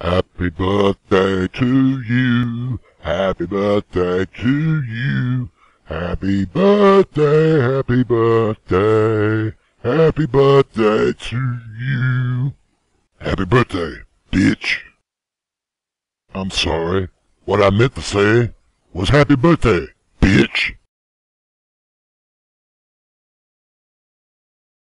Happy birthday to you, happy birthday to you, happy birthday, happy birthday, happy birthday to you. Happy birthday, bitch. I'm sorry. What I meant to say was happy birthday, bitch.